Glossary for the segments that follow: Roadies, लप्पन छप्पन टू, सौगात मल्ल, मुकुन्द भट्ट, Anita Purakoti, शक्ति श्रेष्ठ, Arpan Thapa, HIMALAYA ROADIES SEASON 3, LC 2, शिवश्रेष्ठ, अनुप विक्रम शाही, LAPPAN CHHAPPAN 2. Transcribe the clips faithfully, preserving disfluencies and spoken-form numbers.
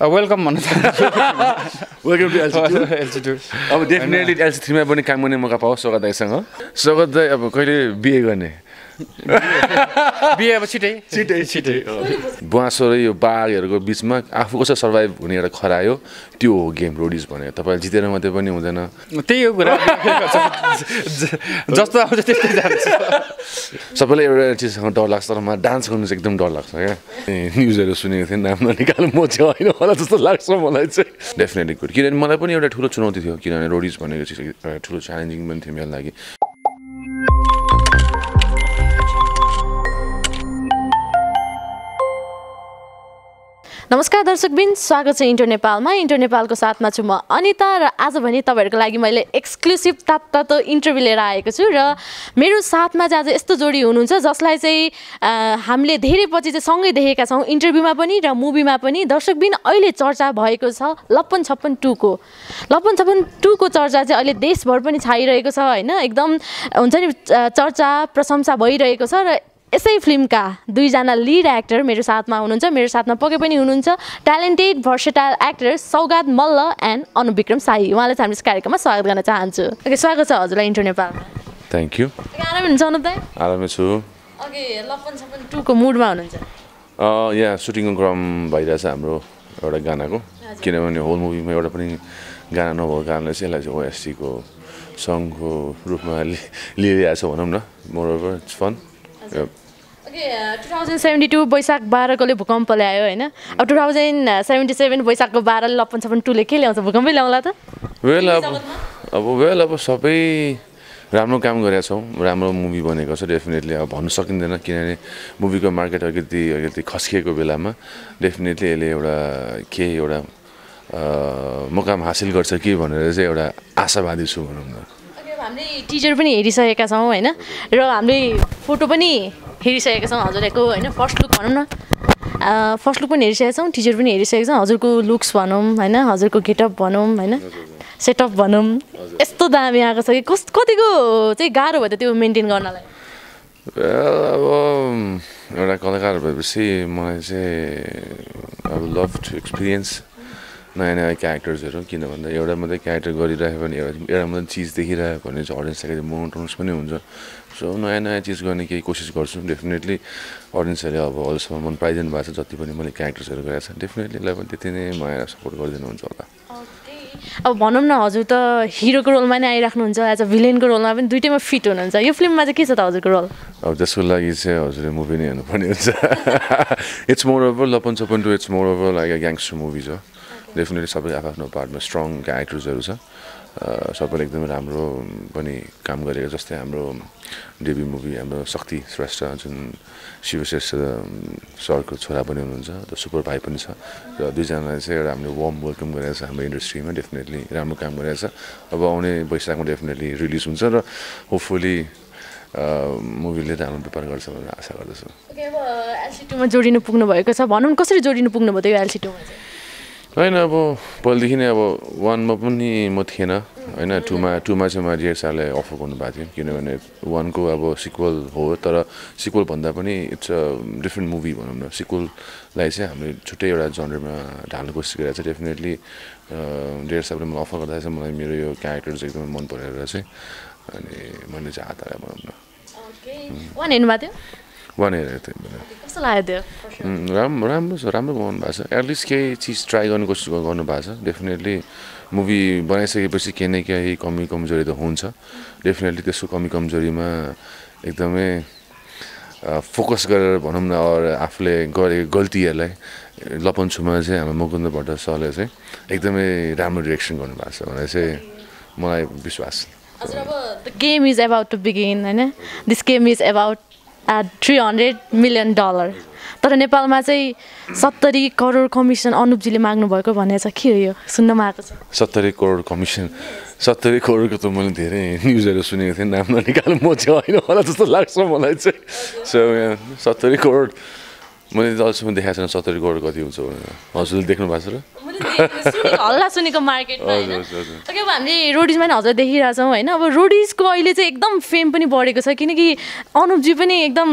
Uh, welcome, Manu. Welcome to L C two. L C two. अब definitely L C three में अपने काम में मौका पाओ स्वागत है संग। स्वागत है अब कोई B A करने। B A अब चिटे। चिटे चिटे। बुआसोरे यो बाग यार को बीच में आप को सर्वाइव होने यार खरायो त्यो गेम रोडीज बने तब जितेर मते बने होते ना। ते यो गुरा। जस्ट आप जस्ट डांस। सब लोग ये चीज़ हम डॉल लास्ट हमारा डांस करने से एकदम डॉल लास्ट है क्या? न्यूज़ ऐसे सुनिए थे नाम ना निकाल मोचे आई ना वाला तो तो लास्ट में माला इसे डेफिनेटली कुछ किरण माला पनी ये वाला ठुलो चुनौती थी किरण रोडीज बने ये चीज़ ठुलो चैलेंजिंग बन थी मेरे लागी नमस्कार दर्शकबिन स्वागत छ इन्टर नेपालमा इन्टर नेपालको साथमा छु म अनिता र आज भने तपाईहरुको लागि मैले एक्सक्लुसिभ तातो इन्टरभ्यु लिएर आएको छु र मेरो साथमा आज यस्तो जोडी हुनुहुन्छ जसलाई चाहिँ हामीले धेरै पछि चाहिँ सँगै देखेका छौं इन्टरभ्युमा पनि र मुभीमा पनि दर्शकबिन अहिले चर्चा भएको छ लप्पन छप्पन टू को लप्पन छप्पन टू को चर्चा चाहिँ अहिले देशभर पनि छाइरहेको छ हैन एकदम हुन्छ नि चर्चा प्रशंसा भइरहेको छ र यसै फिल्मका दुईजना लीड एक्टर मेरो साथमा हुनुहुन्छ मेरो साथमा पक्कै पनि हुनुहुन्छ talented versatile actor सौगात मल्ल and अनुप विक्रम शाही उहाँलाई हाम्रो कार्यक्रममा स्वागत गर्न चाहन्छु ओके स्वागत छ हजुरलाई इन्टर नेपालमा थ्यांक यू आरामै हुनुहुन्छ अनुप दाइ आरामै छु ओके लप्पन छप्पन टू को मुडमा हुनुहुन्छ अ यहाँ सुटिङको क्रम भइरहेछ हाम्रो एउटा गानाको किनभने होल मुभीमा एउटा पनि गाना नभएको कारणले चाहिँ यसलाई चाहिँ O S T को सङको रूपमा लिइरहेछ भनौं न moreover it's fun Okay, two thousand seventy-two Baishakh twelve कोले भूकम्प ल्यायो हैन अब two thousand seventy-seven बैशाख को twelve लप्पन छप्पन टू ले के ल्याउँछ भूकम्पै ल्याउला त वेल अब अब वेल अब सबै राम्रो काम गरेका छौं राम्रो मुभी बनेको छ डेफिनेटली अब भन्न सकिदैन किनभने मुभीको मार्केट अलिकति अलिकति खस्किएको बेलामा डेफिनेटली यसले एउटा के एउटा मुकाम हासिल गर्छ कि भनेर चाहिँ एउटा आशावादी छु भनौं न हामीले टिजर पनि हेरिसकेका छौं हैन र हामीले फोटो पनि हेरिसकेका छौं हजुरको हैन फर्स्ट लुक भनौं न फर्स्ट लुक पनि हेरिसकेका छौं टिजर पनि हेरिसकेका छौं हजुरको लुक्स भनौं हैन हजुरको गेटअप भनौं हैन सेटअप भनौं यस्तो दामी आको छ कि कतिको चाहिँ गाह्रो भयो त त्यो मेन्टेन गर्नलाई अब एउटा कलाकार भएपछि मलाई चाहिँ आई लभ टु एक्सपीरियन्स नयाँ नयाँ क्यारेक्टर्सहरु किन भन्दा एउटा मात्रै क्यारेक्टर गरिराख्यो भने एउटा मात्रै चीज देखिराख्यो भने चाहिँ अडियन्सले मोनोटोनस पनि हुन्छ सो नयाँ नयाँ चीज गर्ने केही कोसिस गर्छु डेफिनेटली अडियन्सले अब अहिलेसम्म मन पाइदिनु भएको छ जति पनि मैले क्यारेक्टर्सहरु गरेको छ डेफिनेटली लाई पनि त्यति नै माया सपोर्ट गरिदिनु हुन्छ होला अब भनौं न हजुर त हिरोको रोलमा नै आइराख्नुहुन्छ एज अ भिलेनको रोलमा पनि दुईटैमा फिट हुनुहुन्छ यो फिल्ममा चाहिँ के छ त हजुरको रोल अब त्यसको लागि चाहिँ हजुरले मुभी नै हेर्नुपर्ने हुन्छ इट्स मोर ओभर लप्पन छप्पन टू it's more over like a gangster movie छ डेफिनेटली सबै आफ्नो पार्टमा स्ट्रङ एक्टर्सहरु छ सबैले एकदमै राम्रो पनि काम गरेको जस्तै हाम्रो डेब्यु मुभी हाम्रो शक्ति श्रेष्ठ जुन शिवश्रेष्ठ सरको छोरा पनि हुनुहुन्छ र सुपर भाइ पनि छ र दुईजनालाई चाहिँ हामीले वार्म वेलकम गरेको छ हाम्रो इन्डस्ट्रीमा डेफिनेटली राम्रो काम गरेको छ अब आउने वैशाखमा डेफिनेटली रिलिज हुन्छ र होपफुली मुभीले राम्रो व्यापार गर्छ भनेर आशा गर्दछु ओके अब एल सी टू मा जोडिनु पुग्नु भएको छ भनौं कसरी जोडिनु पुग्नु भयो त्यो एल सी टू मा चाहिँ होइन अब पहिलेदेखि नै अब वानमा पनि म थिएन होइन टूमा टूमा चाहिँ म डिएक्सआरलाई अफर गर्नुभएको थियो किनभने वानको अब सिक्वल हो तर सिक्वल भन्दा पनि इट्स अ डिफ्रेन्ट मुभी भनौँ न सिक्वललाई चाहिँ हामीले छुट्टै एउटा जनरमा ढाल्नु कोसिस गरेको छ डेफिनेटली डिएक्सआरले मलाई अफर गर्दा चाहिँ मलाई मेरो यो क्यारेक्टर चाहिँ एकदमै मन परेर चाहिँ अनि मैले चाहिँ हात हालेँ भनौँ न वान हेर्नुभएको थियो वान हेरेको थिएँ राम्रो राम्रो छ राम्रो बनाउनु भएको छ एटलिस्ट केही चिज ट्राई गर्ने कोसिस गर्नुभएको छ डेफिनेटली मुभी बनाइसकेपछि केही न केही कमी कमजोरी त हुन्छ डेफिनेटली त्यसको कमी कमजोरीमा एकदमै फोकस गरेर भनौँ न आफूले गरेको गल्तीहरूलाई लप्पन छुमा चाहिँ हाम्रो मुकुन्द भट्ट सरले चाहिँ एकदमै राम्रो डिरेक्सन गर्नुभएको छ भनेर चाहिँ मलाई विश्वास the game is about to begin हैन this game is about at three hundred million dollars तर नेपालमा चाहिँ seventy करोड कमिसन अनुपजीले माग्नु भएको भन्ने छ के हो यो सुन्नमा आएको छ seventy करोड कमिसन seventy करोडको त मैले धेरै न्यूजहरु सुनेको थिएँ नाम ननिकाल मोचे हैन होला जस्तो लाग्छ मलाई चाहिँ सो सत्तरी करोड मैले अझसम्म देखाएको छैन सत्तरी करोड कति हुन्छ भनेर हजुरले देख्नु भएको छ र हल्ला सुनेको मार्केटमा अब हामीले रोडिजमा नि हजुर देखिरहेछौँ होइन अब रोडिजको अहिले चाहिँ एकदम फेम पनि बढेको छ किनकि अनुपजी पनि एकदम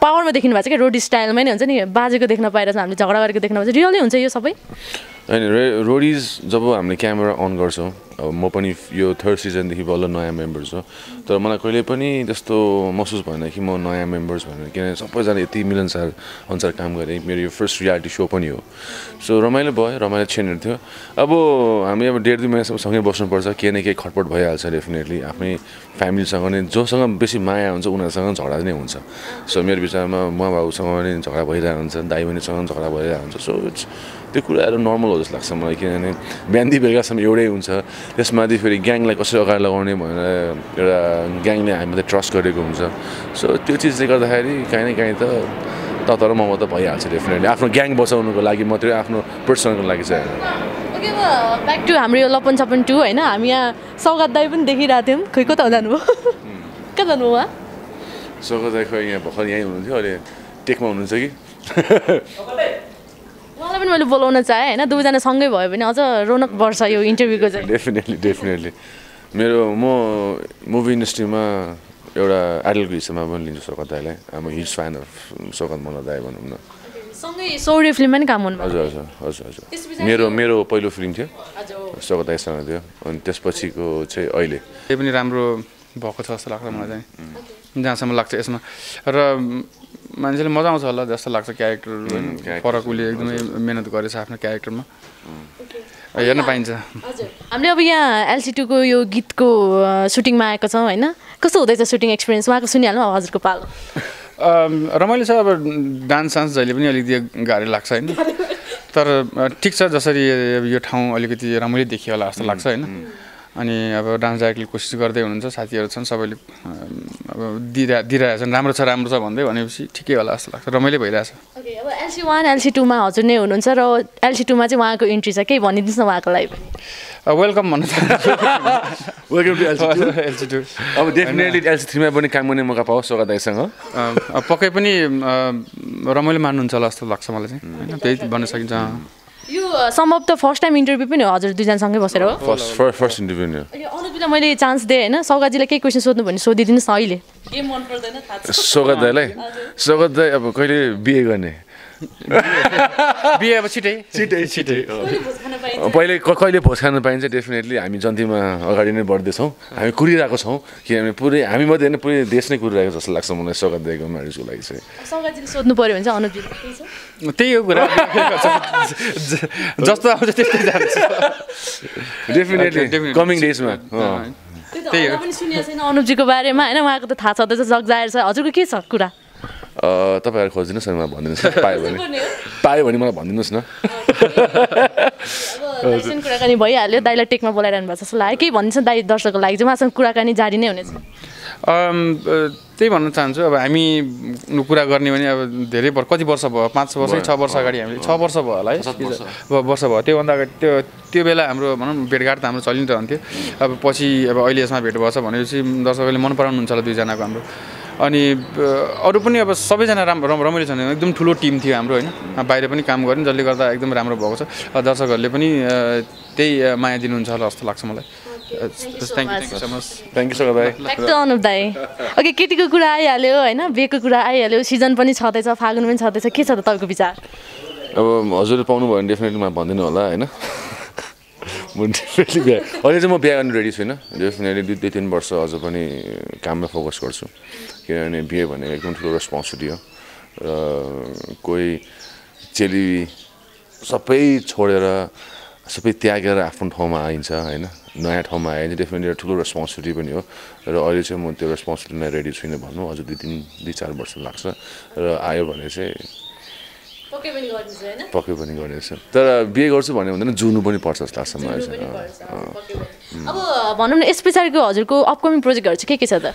पावरमा देखिनु भएको छ क्या रोडिज स्टाइलमा नै हुन्छ नि बाजेको देख्न पाइरहेछ हामीले झगडा गरेको देख्न पाइरहेछ रियलै हुन्छ यो सबै अनि रोडिज जब हामीले क्यामेरा अन गर्छौँ अब म पनि यो थर्ड सिजनदेखि बल्ल नयाँ मेम्बर छ तर मलाई कहिले पनि त्यस्तो महसुस भएन कि म नयाँ मेम्बर्स भनेर किनभने सबैजना यति मिलनसार अनुसार काम गरेँ मेरो यो फर्स्ट रियालिटी सो पनि हो सो रमाइलो भयो रमाइलो छेनेर थियो अब हामी अब डेढ दुई महिनासम्म सँगै बस्नुपर्छ केही न केही खटपट भइहाल्छ डेफिनेटली आफ्नै फ्यामिलीसँग नै जोसँग बेसी माया हुन्छ उनीहरूसँग झगडा नै हुन्छ सो मेरो विचारमा म बाबुसँग पनि झगडा भइरहेको हुन्छ दाइ बहिनीसँग झगडा भइरहेको हुन्छ सो इट्स त्यो कुराहरू नर्मल हो जस्तो लाग्छ मलाई किनभने बिहानदेखि बेलुकासम्म एउटै हुन्छ त्यसमाथि फेरि ग्याङलाई कसरी अगाडि लगाउने भनेर एउटा ग्याङले हामीले ट्रस्ट गरेको हुन्छ सो त्यो चिजले गर्दाखेरि काहीँ न काहीँ त तर म त भइहाल्छ डेफिनेटली आफ्नो ग्याङ बचाउनुको लागि मात्रै आफ्नो पर्सनको लागि चाहिँ ओके म ब्याक टु हाम्रो यो लप्पन छप्पन टू होइन हामी यहाँ सौगात दाइ पनि देखिरहेको थियौँ खोइ कता जानुभयो कहाँ जानुभयो उहाँ सौगात दाइ खोइ यहाँ भर्खर यहीँ हुनुहुन्थ्यो अहिले टेकमा हुनुहुन्छ कि उहाँलाई पनि मैले बोलाउन चाहेँ होइन दुईजना सँगै भयो भने अझ रौनक बढ्छ यो इन्टरभ्यूको चाहिँ डेफिनेटली डेफिनेटली मेरो म मुभी इन्डस्ट्रीमा एउटा आइडलको हिसाबमा पनि लिन्छु सौगात दाइलाई I'm his fan of सौगात मल्ल दाइ भनौँ न सँगै सौर्य फिल्ममा पनि काम गर्नु हजुर हजुर हजुर हजुर मेरो मेरो पहिलो फिल्म थियो सौगात दाइसँग थियो अनि त्यसपछिको चाहिँ अहिले त्यही पनि राम्रो भएको छ जस्तो लाग्छ मलाई चाहिँ जहाँसम्म लाग्छ यसमा र मान्छेले मजा आउँछ होला जस्तो लाग्छ क्यारेक्टरहरू फरक उसले एकदमै मेहनत गरेछ आफ्नो क्यारेक्टरमा हेर्न पाइन्छ हजुर हामीले अब यहाँ एलसी टूको यो गीतको सुटिङमा आएको छौँ होइन कस्तो हुँदैछ सुटिङ एक्सपिरियन्स उहाँको सुनिहाल्नु हजुरको पालो रमाइलो छ अब डान्स सान्स जहिले पनि अलिकति गाह्रो लाग्छ होइन तर ठिक छ जसरी यो ठाउँ अलिकति रमाइलो देखियो होला जस्तो लाग्छ होइन अनि अब डान्स डाइरेक्टली कोसिस गर्दै हुनुहुन्छ साथीहरू छन् सबैले अब दिइरा दिइरहेछन् राम्रो छ राम्रो छ भन्दै भनेपछि ठिकै होला जस्तो लाग्छ रमाइलो भइरहेछ ओके अब एलसी वन एलसी टूमा हजुर नै हुनुहुन्छ र एलसी टूमा चाहिँ उहाँको इन्ट्री छ के भनिदिनुहोस् न उहाँको लागि पनि वेलकम भन्नु वेलकम टु एलसी टू अब डेफिनेटली एलसी थ्रीमा पनि काम गर्ने मौका पाओस् सौगात दाइसँग पक्कै पनि रमाइलो मान्नुहुन्छ होला जस्तो लाग्छ मलाई चाहिँ होइन त्यही भन्न सकिन्छ यो सम्भव त फर्स्ट टाइम इन्टरभ्यू पनि हो हजुर दुईजनासँगै बसेर हो फर्स्ट फर्स्ट इन्टरभ्यू नि अनुपजीलाई मैले चान्स दिएँ होइन सौगातजीलाई केही क्वेसन सोध्नु भने सोधिदिनुहोस् अहिले के मन पर्दैन सौगात दाइलाई सौगात दाइ अब कहिले बिहे गर्ने बिहे अब छिटै छिटै छिटै पहिले कहिले भोज खान पाइन्छ डेफिनेटली हामी जन्तीमा अगाडि नै बढ्दैछौँ हामी कुरिरहेको छौँ किनभने पुरै हामी मात्रै होइन पुरै देश नै कुरिरहेको जस्तो लाग्छ मलाई सौगात दाइको म्यारेजको लागि चाहिँ सौगातजीले सोध्नु पऱ्यो भने चाहिँ अनुपजी त्यही हो कुरा जस्तो आउँछ त्यस्तै जान्छ डेफिनेटली कमिङ डेजमा त्यही हो सुनेको छैन अनुपजीको बारेमा होइन उहाँको त थाहा छँदैछ जगजाहेर छ हजुरको के छ कुरा तपाईँहरू खोजिदिनुहोस् न मलाई भनिदिनुहोस् पायो भने पायो भने मलाई भनिदिनुहोस् न कुराकानी भइहाल्यो दाइलाई टेकमा बोलाइरहनु भएको छ जस्तो लाग्यो के भनिदिन्छ दाइ दर्शकको लागि चाहिँ उहाँसँग कुराकानी जारी नै हुनेछ त्यही भन्न चाहन्छु अब हामी कुरा गर्ने भने अब धेरै वर्ष कति वर्ष भयो पाँच वर्ष छ वर्ष अगाडि हामीले छ वर्ष भयो होला है वर्ष भयो त्योभन्दा अगाडि त्यो त्यो बेला हाम्रो भनौँ भेटघाट त हाम्रो चलि नै रहन्थ्यो अब पछि अब अहिले यसमा भेट भएछ भनेपछि दर्शकहरूले मन पराउनुहुन्छ होला दुईजनाको हाम्रो अनि अरू पनि अब सबैजना राम्रो रमाइलो छन् एकदम ठुलो टिम थियो हाम्रो होइन बाहिर पनि काम गऱ्यौँ जसले गर्दा एकदम राम्रो भएको छ दर्शकहरूले पनि त्यही माया दिनुहुन्छ होला जस्तो लाग्छ मलाई ओके केटीको कुरा आइहाल्यो होइन बेको कुरा आइहाल्यो सिजन पनि छँदैछ फागुन पनि छँदैछ के छ त तपाईँको विचार अब हजुरले पाउनुभयो भने डेफिनेटली म भनिदिनु होला होइन म डेफिनेटली बिहा अहिले चाहिँ म बिहा गर्नु रेडी छुइनँ डेफिनेटली दुई दुई तिन वर्ष अझ पनि काममा फोकस गर्छु किनभने बिहे भनेको एकदम ठुलो रेस्पोन्सिबिलिटी हो र कोही चेली सबै छोडेर सबै त्यागेर आफ्नो ठाउँमा आइन्छ होइन नयाँ ठाउँमा आयो भने डेफिनेटली एउटा ठुलो रेस्पोन्सिबिलिटी पनि हो र अहिले चाहिँ म त्यो रेस्पोन्सिबिलिटीमा रेडी छुइनँ भन्नु अझ दुई तिन दुई चार वर्ष लाग्छ र आयो भने चाहिँ पक्कै पनि गर्नेछ हैन पक्कै पनि गर्नेछ तर बिहे गर्छु भन्ने हुँदैन जुनु पनि पर्छ जस्तो लाग्छ मलाई चाहिँ अब भनौँ न यस पछाडिको हजुरको अपकमिङ प्रोजेक्टहरू चाहिँ के के छ त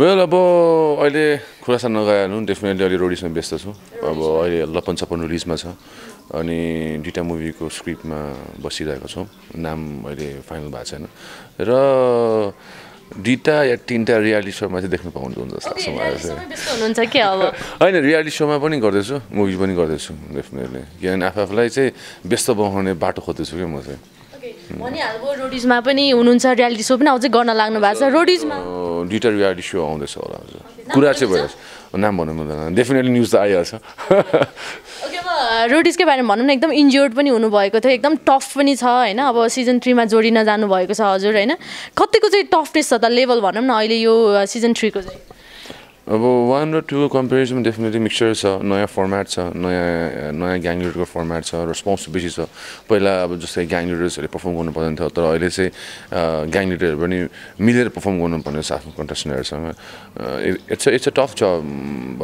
वेल अब अहिले खुलासा नगराउनु डेफिनेटली अहिले रोडिजमा व्यस्त छु अब अहिले लप्पन छप्पन रिलिजमा छ अनि दुईवटा मुभीको स्क्रिप्टमा बसिरहेको छौँ नाम अहिले फाइनल भएको छैन र Dita ya tinta reality show ma chai dekhna paunchuncha jasto लाग्छ मलाई चाहिँ. त्यस्तो हुनुहुन्छ के अब? हैन reality show ma पनि गर्दैछु, movies पनि गर्दैछु definitely. किन आफआफलाई चाहिँ व्यस्त बनाउने बाटो खोज्दैछु के म चाहिँ. ओके. अनि अब Roadies मा पनि हुनुहुन्छ reality show पनि अझै गर्न लाग्नु भएको छ Roadies मा. Dita reality show आउँदैछ होला आज. कुरा चाहिँ भयो. नाम भन्नु हुँदैन. Definitely news त आइहाल्छ. ओके म Roadies के बारेमा भन्नु न एकदम injured पनि हुनु भएको थियो, एकदम tough पनि छ हैन. अब season three मा जोडिन जानु भएको छ हजुर हैन. कतिको चाहिँ toughness छ त लेभल भन्नु न अहिले यो season three को चाहिँ. अब one र two को comparison definitely mixture छ, नयाँ format छ, नयाँ नयाँ gang leader को format छ, responsibility छ. पहिला अब जस्तै gang leaders ले perform गर्नु पर्दैन थियो तर अहिले चाहिँ gang leader पनि मिलेर perform गर्नु पर्ने छ आफ्नो contestantहरुसँग. It's a, it's a tough job.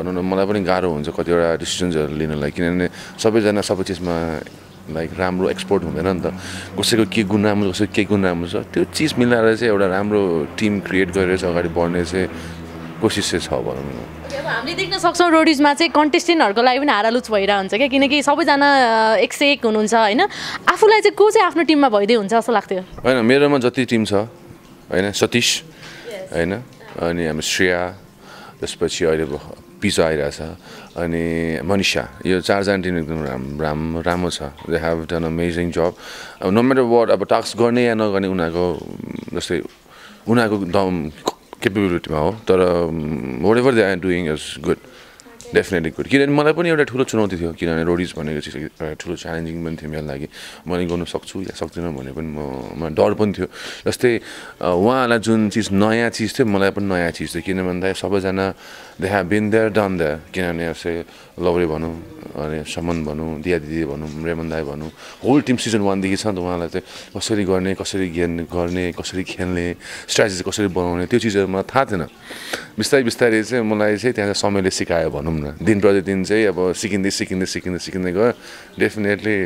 भन्नु न मलाई पनि गाह्रो हुन्छ कतिवटा decisions लिनलाई किनभने सबैजना सबै चीजमा like राम्रो एक्सपोर्ट हुँदैन नि त. कसैको के गुण राम्रो छ, के गुण राम्रो छ त्यो चीज मिलाएर चाहिँ एउटा राम्रो टिम क्रिएट गरेर चाहिँ अगाडि बढ्ने चाहिँ कोशिश छ भनौं न. अब हामीले देख्न सक्छौं Roadies मा चाहिँ कन्टेस्टेन्टहरुको लागि पनि हारालुच भइरा हुन्छ के किनकि सबैजना एक से एक हुनुहुन्छ हैन. आफुलाई चाहिँ को चाहिँ आफ्नो टिममा भइदै हुन्छ जस्तो लाग्थ्यो हैन. मेरोमा जति टिम छ हैन सतीश हैन अनि हामी श्रेया त्यसपछि अहिले पिसा आइराछ अनि मनिषा यो चार जना टिम एकदम राम्रो राम्रो छ. They have done amazing job. No matter what अब टास्क गर्ने या नगर्ने उनीहरुको जस्तै उनीहरुको दम capability ma ho tara whatever they are doing is good. Okay. Definitely good. Kiran malai pani euta thulo chunauti thiyo kinabhane Roadies bhaneko chiz thulo challenging pani थियो मेरो लागि. मैले गर्न सक्छु या सक्दिन भन्ने पनि म म डर पनि थियो. जस्तै उहाँहरुलाई जुन चीज नयाँ चीज थियो मलाई पनि नयाँ चीज थियो किनभने सबैजना they have been there done there. किनभने जस्तै लवरे भनौ अनि समन भनौ दिया दिदी भनौ रेमन दाइ भनौ होल टिम सिजन one देखि छ नि त उहाँलाई चाहिँ कसरी गर्ने कसरी गर्ने कसरी खेल्ने स्ट्र्याटेजी कसरी बनाउने त्यो चीजहरु मलाई थाहा थिएन. बिस्तारै बिस्तारै चाहिँ मलाई चाहिँ त्यहाँ समयले सिकायो भनौं न. दिन प्रतिदिन चाहिँ अब सिकिँदै सिकिँदै सिकिँदै सिकिँदै गयो. डेफिनेटली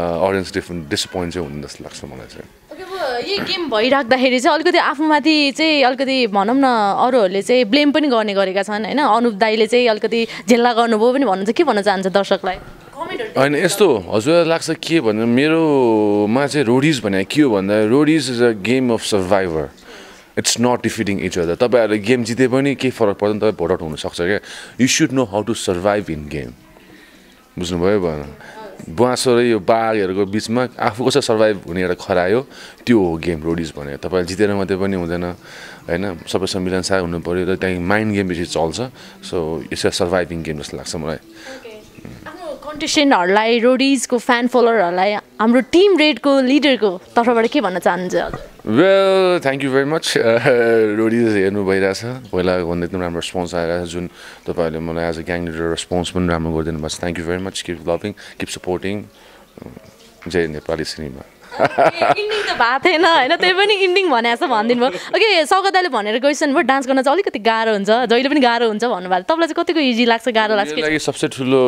ऑडियन्स डिफरेंट डिसअपॉइन्ट चाहिँ हुनु जस्तो लाग्छ मलाई चाहिँ. ओके म यो गेम भइराख्दाखेरि चाहिँ अलिकति आफुमाथि चाहिँ अलिकति भनौं न अरूहरुले चाहिँ ब्लेम पनि गर्ने गरेका छन् हैन. अनुप दाइले चाहिँ अलिकति झेल्ला गर्नुभयो पनि भन्नुहुन्छ के भन्न चाहन्छ दर्शकलाई? अनि यस्तो हजुरलाई लाग्छ के भन्नु मेरोमा चाहिँ Roadies भने के हो भन्दा Roadies is a game of survivor. It's not defeating each other. तपाईहरुले गेम जिते पनि के फरक पर्दैन तपाई भोट आउट हुन सक्छ के. You should know how to survive in game. बुझ्नुभयो भन बाँस र यो बाघहरुको बीचमा आफू कसरी सर्भाइभ हुने एउटा खरायो त्यो हो गेम Roadies भने. तपाईले जितेर मात्रै पनि हुँदैन हैन. सबै सम्मिलनसार हुनु पर्यो र त्यही माइन्ड गेम बेसी चल्छ. So it's a surviving game जस्तो लाग्छ मलाई. आफ्नो कन्टेस्टेन्टहरुलाई Roadies को फ्यान फलोवरहरुलाई हाम्रो टिम रेड को लिडर को तर्फबाट के भन्न चाहनुहुन्छ हजुर? Well, thank you very much. Roadies हेर्नु भइराछ. पहिला भन्दा एकदम राम्रो रिस्पोन्स आइराछ जुन तपाईहरुले मलाई as a gang leader response पनि राम्रो गरिदिनु भएको छ. Thank you very much. Keep loving, keep supporting. जय नेपाली सिनेमा. इन्डिङ त भा थिएन हैन त्यै पनि इन्डिङ भनेछ भन्दिनु भयो. ओके सौगात दाइले भनेर गइसन् भयो डान्स गर्न चाहिँ अलिकति गाह्रो हुन्छ जहिले पनि गाह्रो हुन्छ भन्नु भयो. तपाईलाई चाहिँ कतिको इजी लाग्छ गाह्रो लाग्छ? मलाई लागि सबसे ठूलो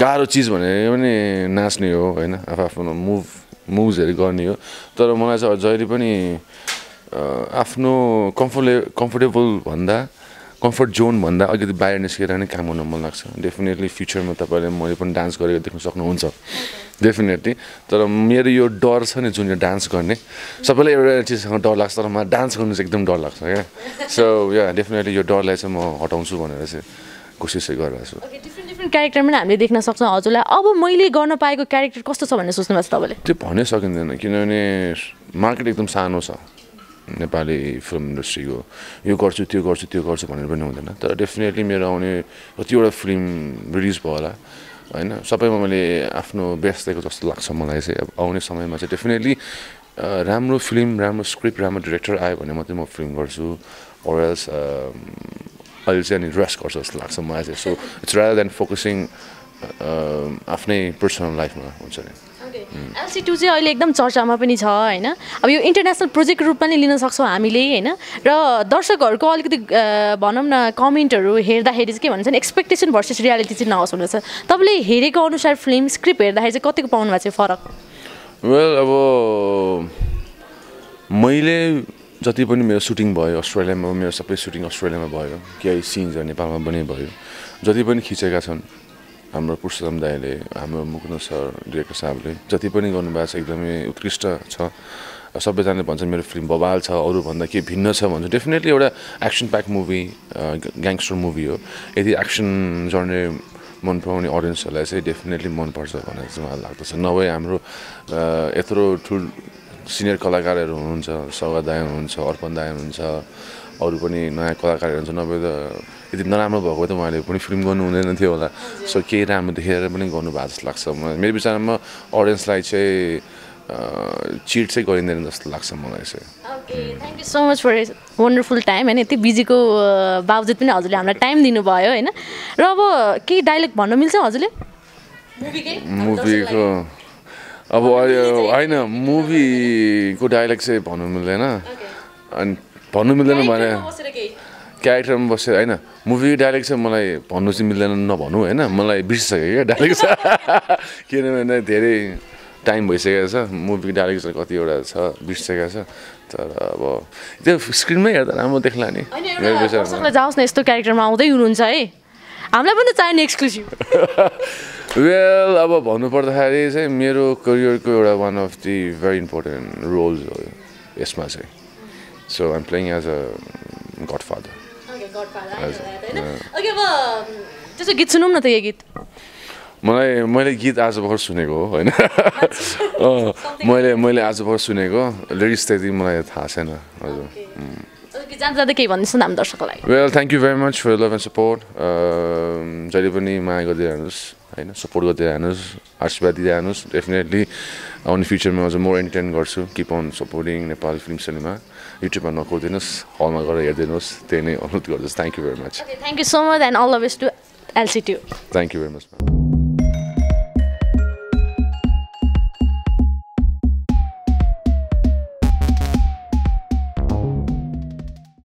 गाह्रो चीज भनेको पनि नाच्ने हो हैन. आफआफ्नो मुभ मुभ्सहरु गर्ने हो तर मलाई चाहिँ जहिले पनि आफ्नो कम्फर्टले कम्फर्टेबल भन्दा कम्फर्ट जोन भन्दा अलिकति बाहिर निस्केर नै काम गर्न मन लाग्छ. डेफिनेटली फ्युचरमा तपाईले मैले पनि डान्स गरेको देख्न सक्नुहुन्छ डेफिनेटली. तर मेरो यो डर छ नि जुन यो डान्स गर्ने सबैलाई एउटा चीजसँग डर लाग्छ तर मलाई डान्स गर्नु चाहिँ एकदम डर लाग्छ के. सो या डेफिनेटली यो डरलाई चाहिँ म हटाउँछु भनेर चाहिँ कोसिस गरिरहेछु. क्यारेक्टर पनि हामीले देख्न सक्छौं हजुरलाई. अब मैले गर्न पाएको क्यारेक्टर कस्तो छ भन्ने सोच्नु भएको छ तपाईले? त्यो भन्नै सकिँदैन किनभने मार्केट एकदम सानो छ नेपाली फिल्म इन्डस्ट्रीको. यो गर्छु त्यो गर्छु त्यो गर्छु भनेर पनि हुँदैन. तर डेफिनेटली मेरो आउने कतिवटा फिल्म रिलिज भयो होला हैन. सबैमा मैले आफ्नो बेस्ट दिएको जस्तो लाग्छ मलाई चाहिँ. अब आउने समयमा चाहिँ डेफिनेटली राम्रो फिल्म राम्रो स्क्रिप्ट राम्रो डाइरेक्टर आयो भने मात्रै म फिल्म गर्छु. Or else I'll say any dress course as like some as so it's rather than focusing um afnai personal life ma huncha ni. Okay. L C two चाहिँ अहिले एकदम चर्चामा पनि छ हैन. अब यो इन्टरनेशनल प्रोजेक्ट रुप पनि लिन सक्छौ हामीले हैन. र दर्शकहरुको अलिकति भनौं न कमेन्टहरु हेर्दाखेरि चाहिँ के भन्छन् एक्सपेक्टेसन भर्सेस रियालिटी चाहिँ नआउस हुनेछ. तपाईले हेरेको अनुसार फिल्म स्क्रिप्ट हेर्दाखेरि चाहिँ कतिको पाउनु भएको छ फरक? वेल अब मैले जति पनि मेरो सुटिङ भयो अस्ट्रेलियामा मेरो सबै सुटिङ अस्ट्रेलियामा भयो. केही सिन्सहरु नेपालमा पनि भयो. जति पनि खिचेका छन् हाम्रो पुरुषोत्तम दाइले हाम्रो मुकुन्द सर डाइरेक्टर साहबले जति पनि गर्नु भएको छ एकदमै उत्कृष्ट छ. सबैजनाले भन्छन् मेरो फिल्म बवाल छ अरु भन्दा के भिन्न छ भन्छ डेफिनेटली एउटा action pack movie gangster movie हो यदि एक्सन जर्ने मन पराउने ऑडियन्सहरुलाई चाहिँ डेफिनेटली मन पर्छ भन्ने चाहिँ मलाई लाग्दछ नभए हाम्रो यत्रो ठुल सिनियर कलाकारहरु हुनुहुन्छ सौगात दाइ हुनुहुन्छ अर्पण दाइ हुनुहुन्छ अरु पनि नयाँ कलाकारहरु हुनुहुन्छ नभए त यदि नराम्रो भएको त उहाँले पनि फिल्म गर्नु हुँदैन थियो होला सो केही राम्रो देखेर पनि गर्नु भएको जस्तो लाग्छ मेरो विचारमा ऑडियन्सलाई चाहिँ Uh, cheat se going there in the Laksamana. Okay, mm. Thank you so much for a wonderful time. And iti busy ko baavjit pani aajle hamla time dinu bhayo haina. Ra aba ke dialogue bhannu milcha aajle? Movie ke? Movie ko. Aba haina movie ko dialogue se bhannu mildaina. And bhannu mildaina bhane. Character ma basera haina. Movie dialogue se malai bhannu chai mildaina na bhanu haina. Malai बिर्सिसके के dialogue sa. किनभने धेरै Time by Segasa, movie directors like what you are, Bish Segasa, the screenmaker, I'm a declining. I never next to character Mount, you don't say. I'm not going to sign exclusive. Well, about Bonaparte Harris, Miro Koryoko, one of the very important roles, yes, my say. So I'm playing as a godfather. Okay, godfather. As, yeah. Okay, well, just a git sunum, not a git. मलाई मैले गीत आज भर्खर सुनेको हैन मैले मैले आज भर्खर सुनेको लिरिक्स त्यति मलाई थाहा छैन हजुर ओके जान्छ जाँदा के भन्दिसन हामी दर्शकलाई well thank you very much for love and support जहिले पनि माया गरिदिरहनुस् हैन सपोर्ट गरिदिरहनुस् आशीर्वाद दिइरहनुस् डेफिनेटली आउने फ्युचरमा अझ मोर एन्टरटेन गर्छु keep on supporting Nepali film cinema युट्युबमा नकोदिनुस् हलमा गएर हेर्दिनुस् त्यही नै अनुरोध गर्दछु thank you very much okay thank you so much and all the best to LC two thank you very much